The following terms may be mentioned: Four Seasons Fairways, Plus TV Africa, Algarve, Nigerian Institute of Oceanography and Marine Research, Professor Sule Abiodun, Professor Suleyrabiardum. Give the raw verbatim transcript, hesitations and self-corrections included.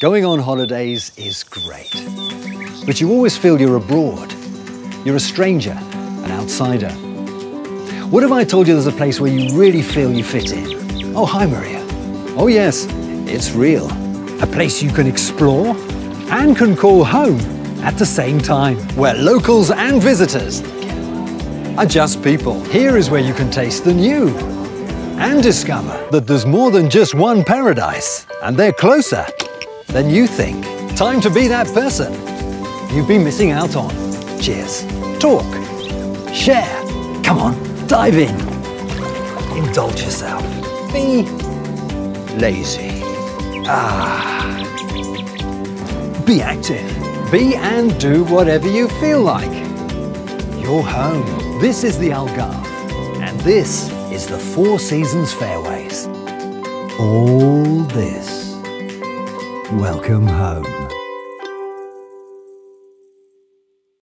Going on holidays is great, but you always feel you're abroad. You're a stranger, an outsider. What if I told you there's a place where you really feel you fit in? Oh, hi, Maria. Oh, yes, it's real. A place you can explore and can call home at the same time, where locals and visitors are just people. Here is where you can taste the new and discover that there's more than just one paradise, and they're closer than you think. Time to be that person you've been missing out on. Cheers. Talk. Share. Come on, dive in. Indulge yourself. Be lazy. Ah. Be active. Be and do whatever you feel like. You're home. This is the Algarve, and this is the Four Seasons Fairways. All this. Welcome home.